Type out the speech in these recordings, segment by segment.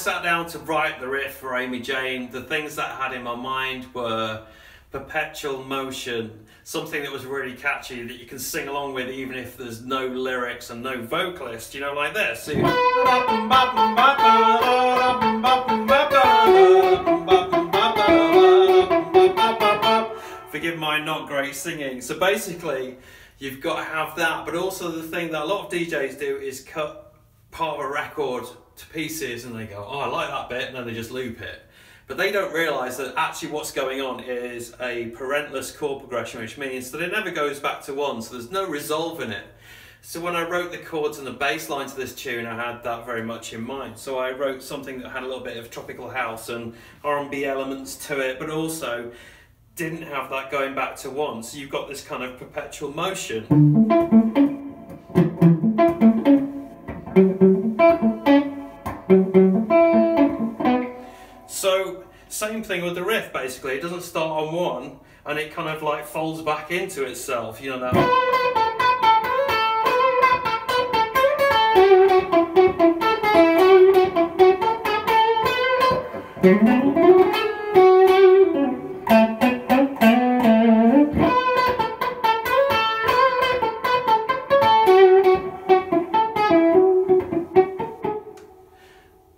sat down to write the riff for Amy Jane, the things that I had in my mind were perpetual motion, something that was really catchy that you can sing along with even if there's no lyrics and no vocalist, you know, like this. So forgive my not great singing. So basically, you've got to have that, but also the thing that a lot of DJs do is cut part of a record to pieces and they go, oh, I like that bit, and then they just loop it. But they don't realise that actually what's going on is a parentless chord progression, which means that it never goes back to one, so there's no resolve in it. So when I wrote the chords and the bass line to this tune, I had that very much in mind. So I wrote something that had a little bit of tropical house and R&B elements to it, but also didn't have that going back to one. So you've got this kind of perpetual motion. So same thing with the riff, basically. It doesn't start on one and it kind of like folds back into itself, you know, that.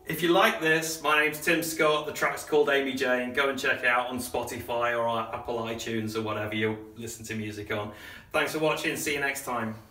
If you like this, my name's Tim Scott, the track's called Amy Jane. Go and check it out on Spotify or Apple iTunes or whatever you listen to music on. Thanks for watching, see you next time.